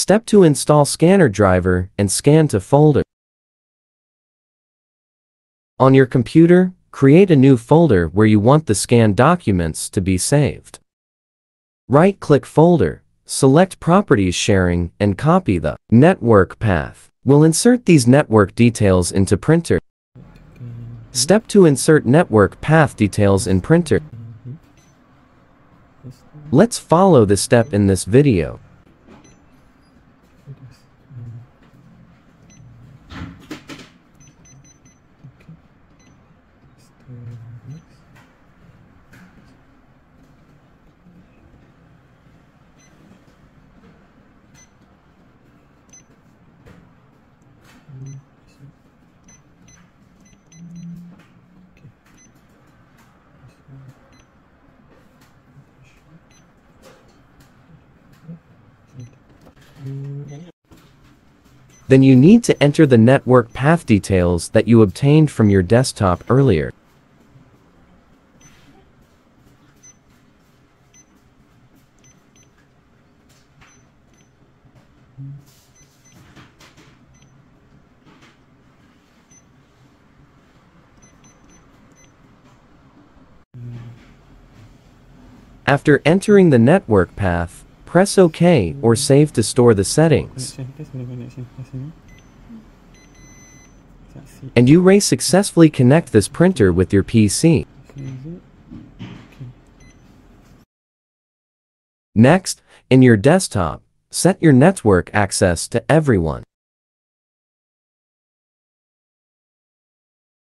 Step 2, install scanner driver and scan to folder. On your computer, create a new folder where you want the scanned documents to be saved. Right-click folder, select properties sharing, and copy the network path. We'll insert these network details into printer. Step 2, insert network path details in printer. Let's follow the step in this video. Then you need to enter the network path details that you obtained from your desktop earlier. After entering the network path, press OK or save to store the settings. And you may successfully connect this printer with your PC. Next, in your desktop, set your network access to everyone.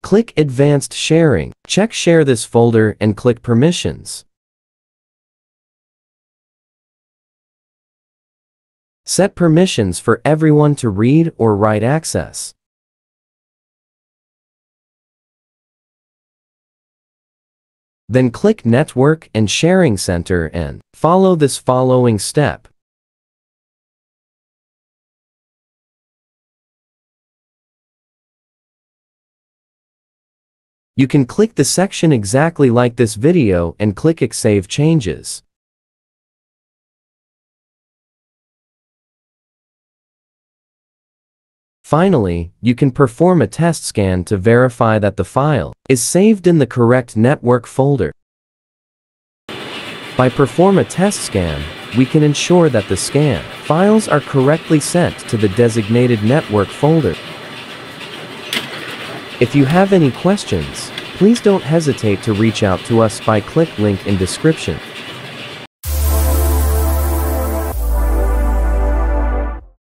Click Advanced Sharing, check Share this folder and click Permissions. Set permissions for everyone to read or write access. Then click Network and Sharing Center and follow this following step. You can click the section exactly like this video and click Save Changes. Finally, you can perform a test scan to verify that the file is saved in the correct network folder. By performing a test scan, we can ensure that the scan files are correctly sent to the designated network folder. If you have any questions, please don't hesitate to reach out to us by click link in description.